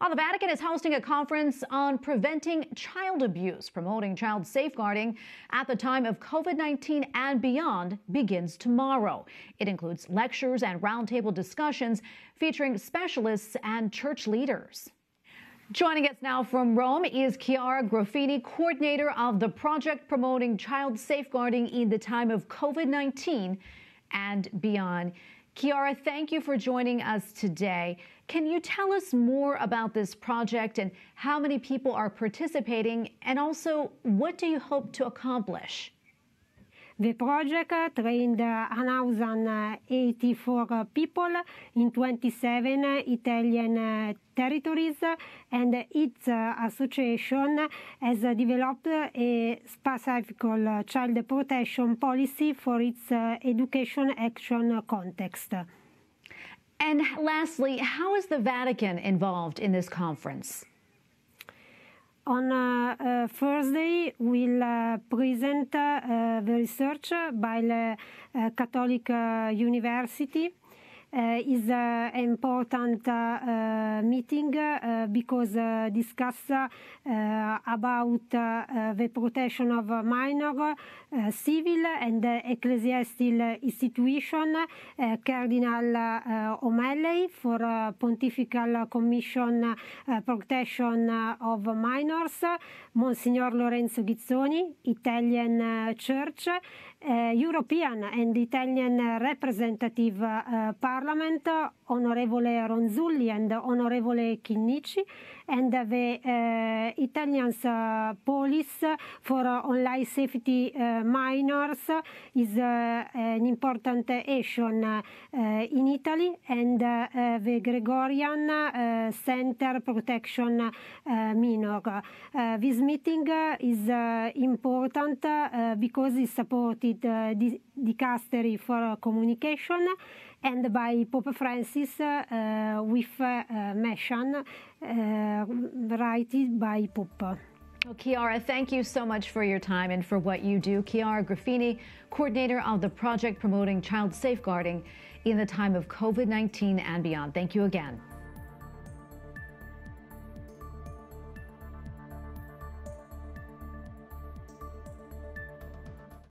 The Vatican is hosting a conference on preventing child abuse, promoting child safeguarding at the time of COVID-19 and beyond begins tomorrow. It includes lectures and roundtable discussions featuring specialists and church leaders. Joining us now from Rome is Chiara Griffini, coordinator of the project promoting child safeguarding in the time of COVID-19 and beyond. Chiara, thank you for joining us today. Can you tell us more about this project and how many people are participating, and also what do you hope to accomplish? The project trained 1,084 people in 27 Italian territories, and its association has developed a specific child protection policy for its education action context. And lastly, how is the Vatican involved in this conference? On Thursday, we'll present the research by the Catholic University. It's an important meeting because discuss about the protection of minor, civil and ecclesiastical institution. Cardinal O'Malley for Pontifical Commission Protection of Minors, Monsignor Lorenzo Ghizzoni, Italian Church, European and Italian representative Parliament, Honorevole Ronzulli and Honorevole Kinnici, and the Italians police for online safety minors is an important action in Italy, and the Gregorian Center protection minor. This meeting is important because it supported the dicastery for communication, and by Pope Francis with mission written by Pope. Well, Chiara, thank you so much for your time and for what you do. Chiara Griffini, coordinator of the project promoting child safeguarding in the time of COVID-19 and beyond. Thank you again.